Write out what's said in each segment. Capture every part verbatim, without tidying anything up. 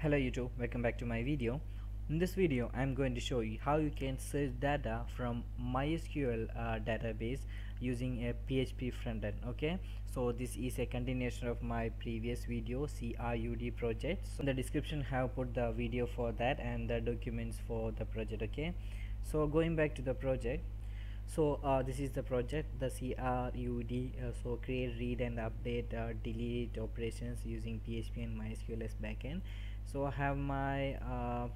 Hello YouTube, welcome back to my video. In this video I'm going to show you how you can search data from MySQL uh, database using a P H P frontend. Okay, so this is a continuation of my previous video C R U D project. So in the description I have put the video for that and the documents for the project. Okay, so going back to the project, so uh, this is the project, the C R U D, uh, so create, read and update uh, delete operations using P H P and MySQL as backend. So I have my uh,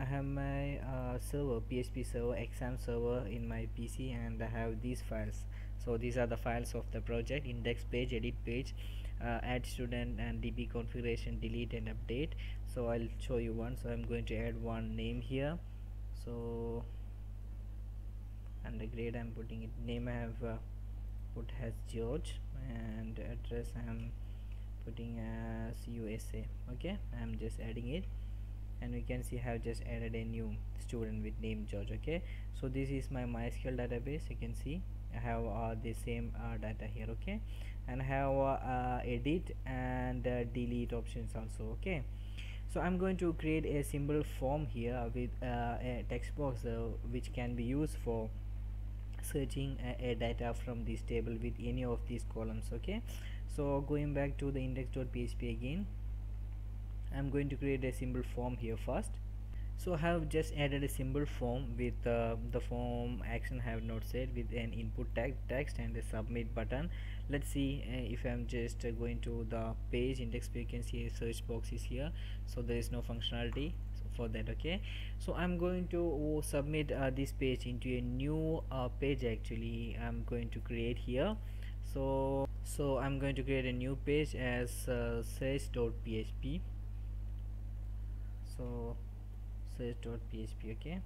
I have my uh, server, P H P server, exam server in my P C, and I have these files. So these are the files of the project: index page, edit page, uh, add student, and D B configuration, delete and update. So I'll show you one. So I'm going to add one name here. So under grade I'm putting it, name I have uh, put as George, and address I'm putting as U S A. Okay, I'm just adding it, and we can see I have just added a new student with name George. Okay, so this is my MySQL database. You can see I have uh, the same uh, data here. Okay, and I have uh, uh, edit and uh, delete options also. Okay, so I'm going to create a simple form here with uh, a text box uh, which can be used for searching a, a data from this table with any of these columns. Okay, so going back to the index.php again, I'm going to create a simple form here first. So I have just added a simple form with uh, the form action I have not set, with an input tag text and a submit button. Let's see uh, if I'm just uh, going to the page, index page, you can see a search box is here, so there is no functionality for that. Okay, so I'm going to uh, submit uh, this page into a new uh, page. Actually I'm going to create here, so so I'm going to create a new page as uh, search.php. So search.php. okay,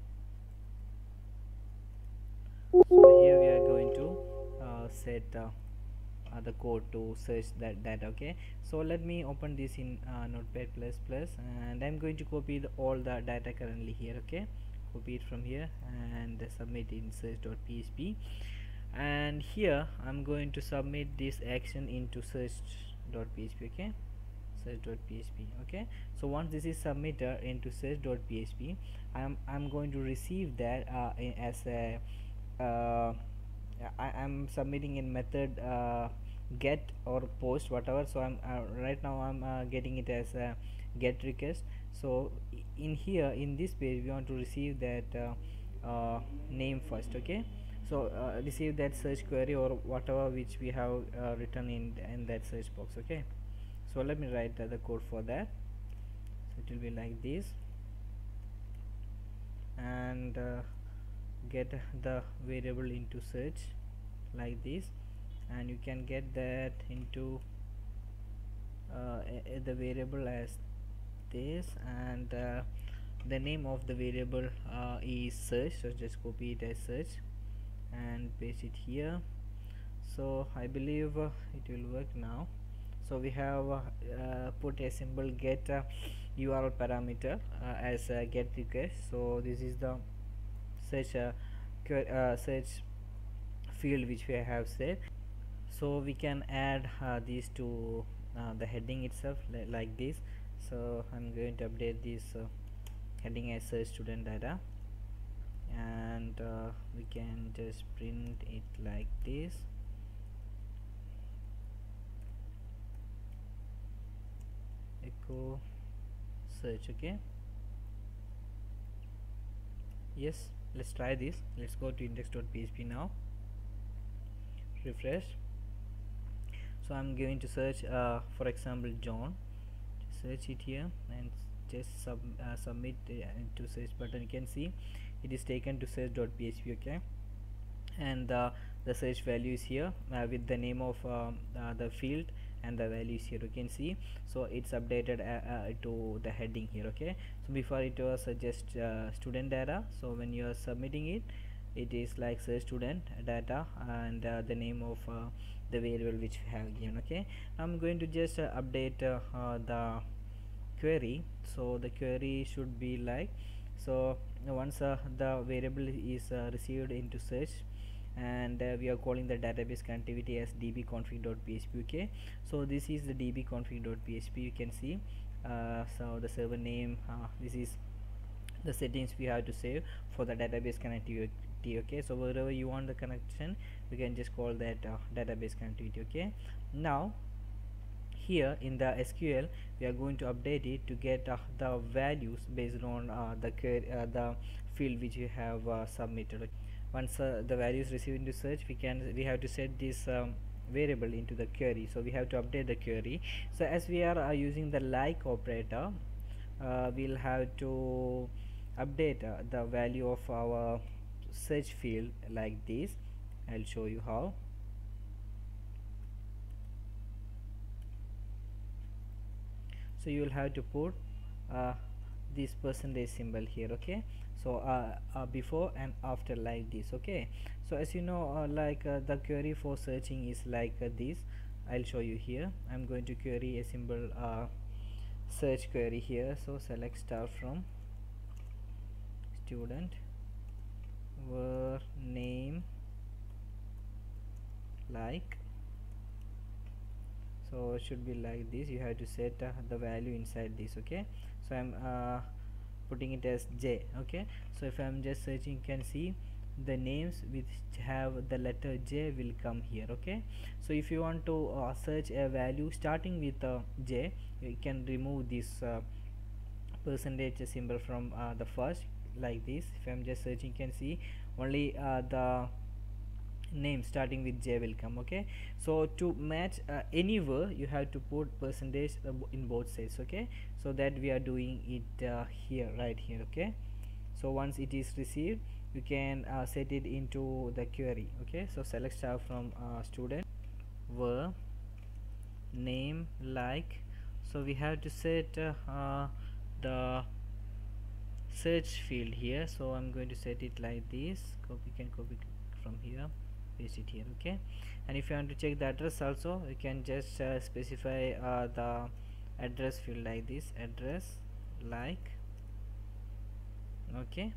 so here we are going to uh, set uh, uh, the code to search that data. Okay, so let me open this in uh, Notepad++, and I'm going to copy the, all the data currently here. Okay, copy it from here and submit in search.php, and here I'm going to submit this action into search.php. okay, search.php. okay, so once this is submitted into search.php, i'm i'm going to receive that uh, as a uh, I, i'm submitting in method uh, get or post, whatever. So i'm uh, right now i'm uh, getting it as a get request. So in here, in this page, we want to receive that uh, uh, name first. Okay, so uh, receive that search query or whatever which we have uh, written in in that search box. Okay, so let me write uh, the code for that. So it will be like this, and uh, get the variable into search like this, and you can get that into uh, a, a the variable as this, and uh, the name of the variable uh, is search. So just copy it as search and paste it here. So I believe uh, it will work now. So we have uh, uh, put a simple get uh, U R L parameter uh, as a get request. So this is the search uh, uh, search field which we have set. So we can add uh, these to uh, the heading itself li like this. So I'm going to update this uh, heading as search student data, and uh, we can just print it like this. Echo search. Okay, yes, let's try this. Let's go to index.php now, refresh. So I'm going to search uh, for example John. Search it here and just sub, uh, submit uh, to search button. You can see it is taken to search.php. okay, and uh, the search value is here uh, with the name of um, uh, the field and the values here. You can see, so it's updated uh, uh, to the heading here. Okay, so before it was uh, just uh, student data. So when you are submitting it, it is like search student data and uh, the name of uh, the variable which we have given. Okay, I'm going to just uh, update uh, uh, the query. So the query should be like, so once uh, the variable is uh, received into search and uh, we are calling the database connectivity as dbconfig.phpuk. So this is the dbconfig.php, you can see. Uh, so the server name, uh, this is the settings we have to save for the database connectivity. Okay, so wherever you want the connection, we can just call that uh, database connectivity. Okay, now here in the S Q L we are going to update it to get uh, the values based on uh, the uh, the field which you have uh, submitted. Once uh, the values received into search, we can we have to set this um, variable into the query, so we have to update the query. So as we are uh, using the like operator, uh, we'll have to update uh, the value of our search field like this. I'll show you how. So you'll have to put uh, this percentage symbol here. Okay, so uh, uh, before and after like this. Okay, so as you know, uh, like uh, the query for searching is like uh, this. I'll show you here. I'm going to query a simple uh, search query here. So select star from student were name like, so it should be like this. You have to set uh, the value inside this. Okay, so I'm uh, putting it as J. Okay, so if I'm just searching, you can see the names which have the letter J will come here. Okay, so if you want to uh, search a value starting with uh, J, you can remove this uh, percentage symbol from uh, the first, like this. If I'm just searching, you can see only uh, the name starting with J will come. Okay, so to match uh, anywhere, you have to put percentage in both sides. Okay, so that we are doing it uh, here, right here. Okay, so once it is received, you can uh, set it into the query. Okay, so select star from uh, student were name like, so we have to set uh, uh, the search field here. So I'm going to set it like this. Copy can copy from here, paste it here. Okay, and if you want to check the address also, you can just uh, specify uh, the address field like this, address like. Okay,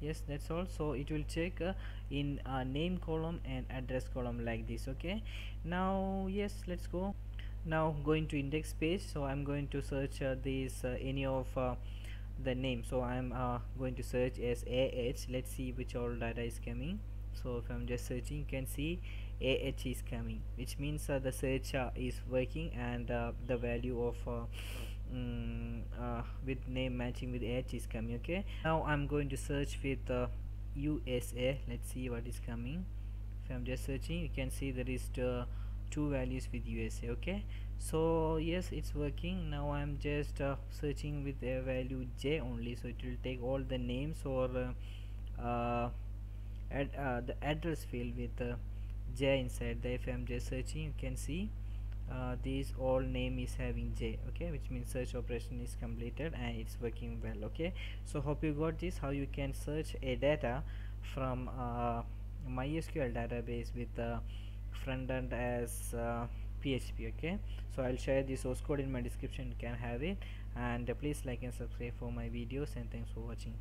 yes, that's all. So it will check uh, in uh, name column and address column like this. Okay, now yes, let's go. Now going to index page. So I'm going to search uh, this uh, any of uh, the name. So I'm uh, going to search as A H. Let's see which all data is coming. So if I'm just searching, you can see A H is coming, which means uh, the search uh, is working, and uh, the value of uh, mm, uh, with name matching with A H is coming. Okay, now I'm going to search with uh, U S A. Let's see what is coming. If I'm just searching, you can see there is uh, two values with U S A. Okay, so yes, it's working. Now I'm just uh, searching with a value J only, so it will take all the names or uh, uh, ad, uh, the address field with uh, J inside there. If I'm just searching, you can see uh, this all name is having J. okay, which means search operation is completed and it's working well. Okay, so hope you got this, how you can search a data from uh, MySQL database with uh, front end as uh, P H P. Okay, so I'll share the source code in my description, you can have it, and uh, please like and subscribe for my videos, and thanks for watching.